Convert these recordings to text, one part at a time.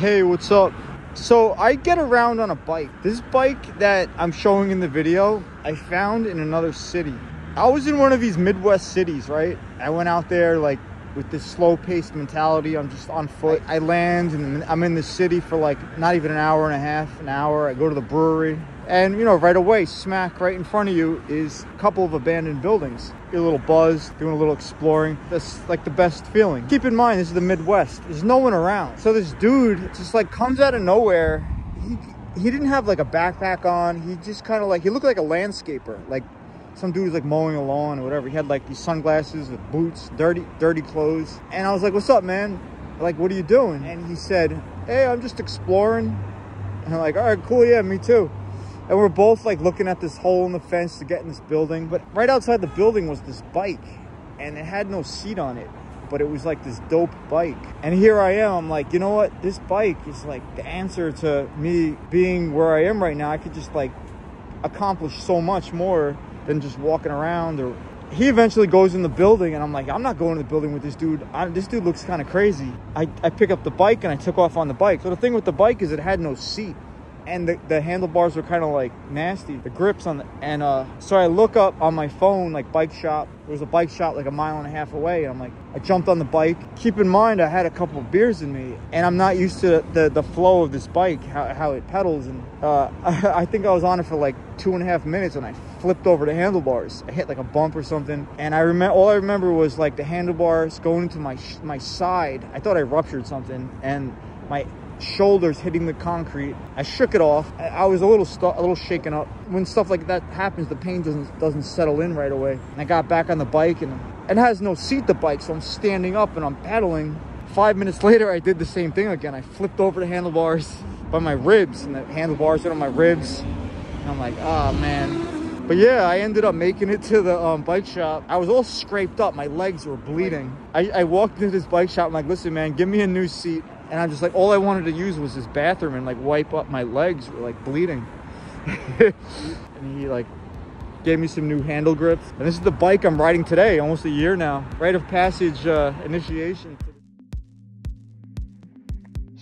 Hey, what's up? So I get around on a bike. This bike that I'm showing in the video, I found in another city. I was in one of these Midwest cities, right? I went out there like with this slow-paced mentality. I'm just on foot. I land and I'm in the city for like not even an hour and a half, an hour. I go to the brewery. And, you know, right away, smack right in front of you is a couple of abandoned buildings. Get a little buzz, doing a little exploring. That's like the best feeling. Keep in mind, this is the Midwest. There's no one around. So this dude just like comes out of nowhere. He didn't have like a backpack on. He just kind of like, he looked like a landscaper. Like some dude was like mowing a lawn or whatever. He had like these sunglasses with boots, dirty clothes. And I was like, what's up, man? Like, what are you doing? And he said, hey, I'm just exploring. And I'm like, all right, cool. Yeah, me too. And we're both like looking at this hole in the fence to get in this building. But right outside the building was this bike and it had no seat on it, but it was like this dope bike. And here I am, I'm like, you know what? This bike is like the answer to me being where I am right now. I could just like accomplish so much more than just walking around. Or he eventually goes in the building and I'm like, I'm not going to the building with this dude. This dude looks kind of crazy. I pick up the bike and I took off on the bike. So the thing with the bike is it had no seat. And the handlebars were kind of like nasty, the grips on the, and so I look up on my phone, like bike shop. There was a bike shop like a mile and a half away. And I'm like, I jumped on the bike. Keep in mind, I had a couple of beers in me and I'm not used to the flow of this bike, how it pedals. And I think I was on it for like 2.5 minutes when I flipped over the handlebars. I hit like a bump or something. And I remember, all I remember was like the handlebars going into my side. I thought I ruptured something and my shoulders hitting the concrete. I shook it off. I was a little shaken up. When stuff like that happens, the pain doesn't settle in right away. And I got back on the bike, and it has no seat, the bike, so I'm standing up and I'm pedaling. 5 minutes later, I did the same thing again. I flipped over the handlebars by my ribs, and the handlebars hit on my ribs. And I'm like, ah, man. But yeah, I ended up making it to the bike shop. I was all scraped up. My legs were bleeding. I walked into this bike shop. I'm like, listen, man, give me a new seat. And I'm just like, all I wanted to use was this bathroom and like wipe up my legs were like bleeding. And he like gave me some new handle grips. And this is the bike I'm riding today, almost a year now. Rite of passage initiation.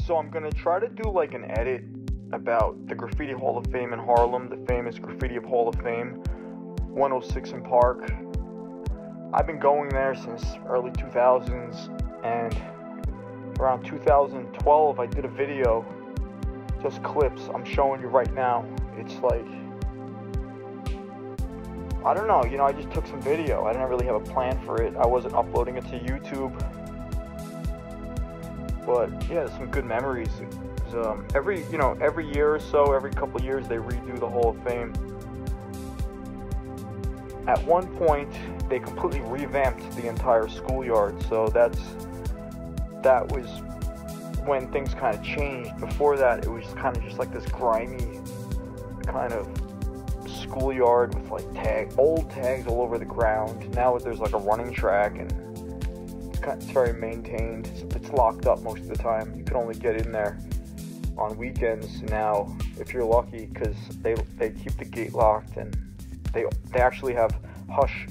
So I'm gonna try to do like an edit about the Graffiti Hall of Fame in Harlem, the famous Graffiti Hall of Fame, 106 and Park. I've been going there since early 2000s, and around 2012 I did a video, just clips I'm showing you right now. It's like, I don't know, you know, I just took some video. I didn't really have a plan for it. I wasn't uploading it to YouTube, but yeah, there's some good memories. Every year or so, every couple years they redo the Hall of Fame. At one point they completely revamped the entire schoolyard, so that was when things kind of changed. Before that, it was kind of just like this grimy kind of schoolyard with like old tags all over the ground. Now there's like a running track and it's very maintained. It's locked up most of the time. You can only get in there on weekends now if you're lucky, because they keep the gate locked. And they actually have Hush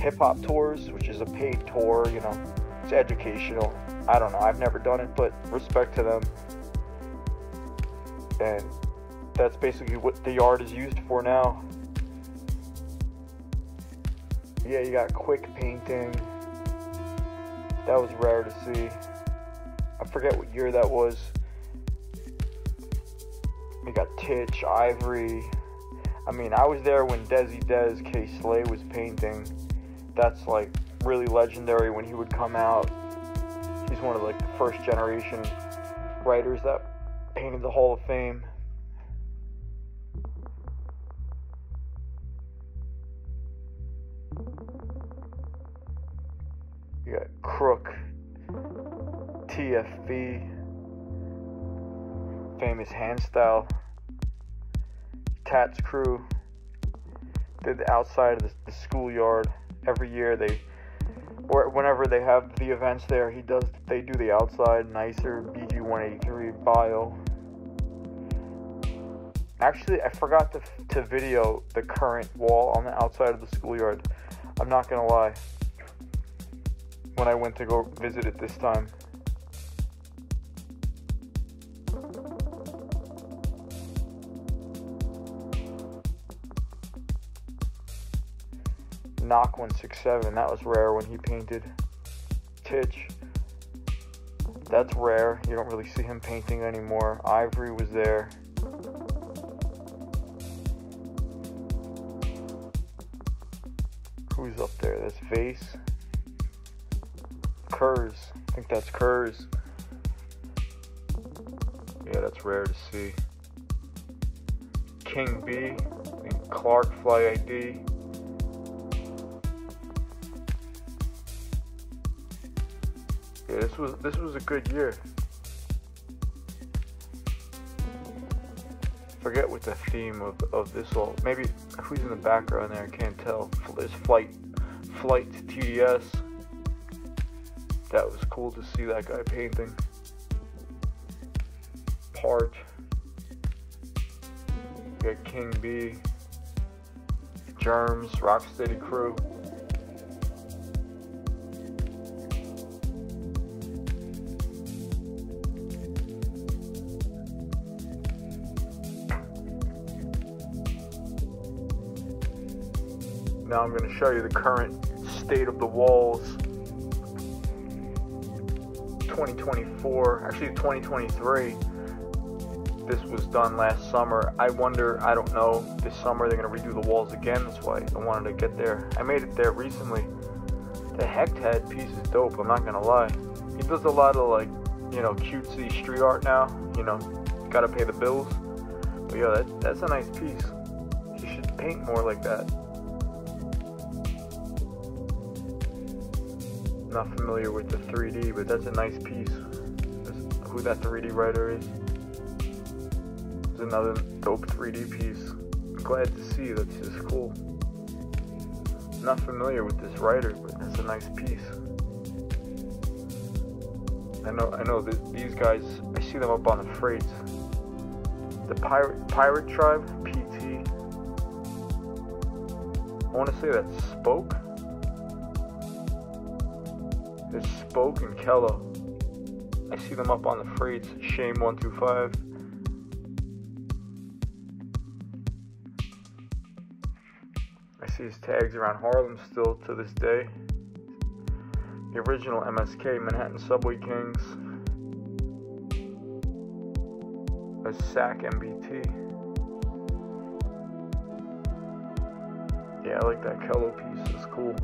Hip-Hop Tours, which is a paid tour, you know. It's educational. I don't know, I've never done it, but respect to them. And that's basically what the yard is used for now. Yeah, you got quick painting. That was rare to see. I forget what year that was. You got Titch, Ivory. I mean, I was there when Dezzy Dez K. Slay was painting. That's like really legendary when he would come out. He's one of like the first generation writers that painted the Hall of Fame. You got Crook, TFB, famous hand style. Tats Crew did the outside of the schoolyard. Every year whenever they have the events there, they do the outside nicer. BG-183 bio. Actually, I forgot to video the current wall on the outside of the schoolyard. I'm not gonna lie. When I went to go visit it this time, Knock 167. That was rare when he painted. Titch. That's rare. You don't really see him painting anymore. Ivory was there. Who's up there? That's Vase. Kurz. I think that's Kurz. Yeah, that's rare to see. King B. I think Clark Fly ID. Yeah, this was a good year. Forget what the theme of this all. Maybe who's in the background there? I can't tell. There's flight to TDS. That was cool to see that guy painting. Part. You got King B. Germs, Rocksteady Crew. Now I'm going to show you the current state of the walls. 2024, actually 2023. This was done last summer. I wonder, I don't know, this summer they're going to redo the walls again. That's why I wanted to get there. I made it there recently. The Heckhead piece is dope, I'm not going to lie. He does a lot of, like, you know, cutesy street art now. You know, got to pay the bills. But yeah, that's a nice piece. He should paint more like that. Not familiar with the 3D, but that's a nice piece. That's who that 3D writer is. There's another dope 3D piece. I'm glad to see, that's just cool. Not familiar with this writer, but that's a nice piece. I know that these guys, I see them up on the freights. The Pirate Tribe, PT. I want to say that's Spoke. It's Spoke and Kello. I see them up on the freights. Shame125. I see his tags around Harlem still to this day. The original MSK, Manhattan Subway Kings. A SAC MBT. Yeah, I like that Kello piece. It's cool.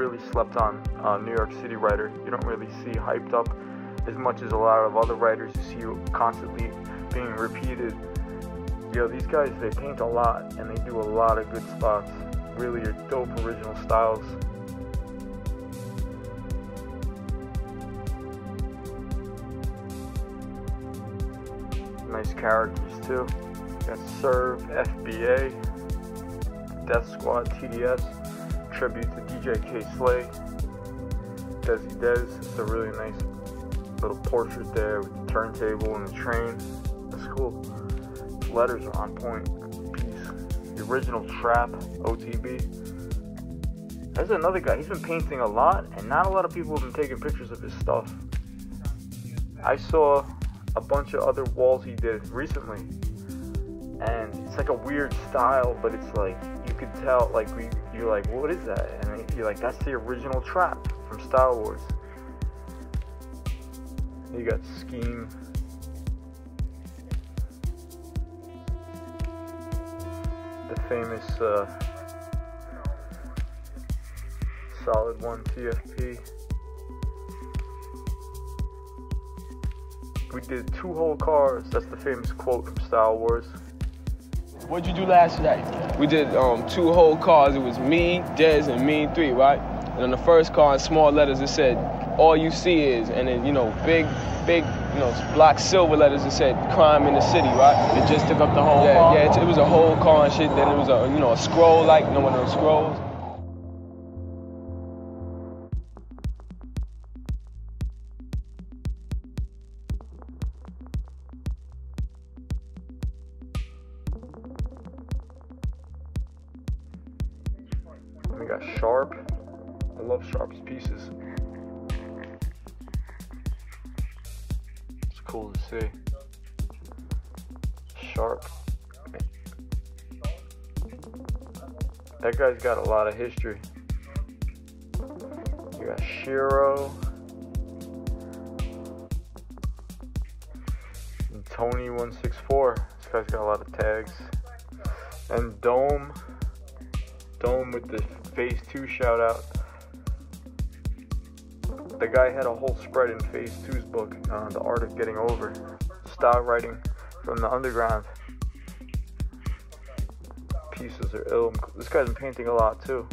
Really slept on New York City writer. You don't really see hyped up as much as a lot of other writers. You see you constantly being repeated. Yo, these guys, they paint a lot and they do a lot of good spots. Really are dope original styles. Nice characters too. Got Serve, FBA, Death Squad, TDS. Tribute to DJ K. Slay, Dezzy Dez. It's a really nice little portrait there with the turntable and the train. That's cool. The letters are on point. Peace. The original Trap, OTB. There's another guy. He's been painting a lot, and not a lot of people have been taking pictures of his stuff. I saw a bunch of other walls he did recently, and it's like a weird style, but it's like you could tell, like you're like, what is that? And you're like, that's the original Trap from Star Wars. You got Scheme. The famous Solid One TFP. We did two whole cars. That's the famous quote from Star Wars. What'd you do last night? We did two whole cars. It was me, Dez, and Mean Three, right? And on the first car, in small letters, it said, all you see is, and then, you know, big, you know, black silver letters, it said, crime in the city, right? It just took up the whole car? Yeah, it was a whole car and shit. Then it was a, you know, a scroll, like, no one knows scrolls. Got Sharp. I love Sharp's pieces. It's cool to see. Sharp. That guy's got a lot of history. You got Shiro, Tony 164. This guy's got a lot of tags. And Dome with the Phase 2 shout out. The guy had a whole spread in Phase 2's book, The Art of Getting Over. Style writing from the underground. Pieces are ill. This guy's been painting a lot too.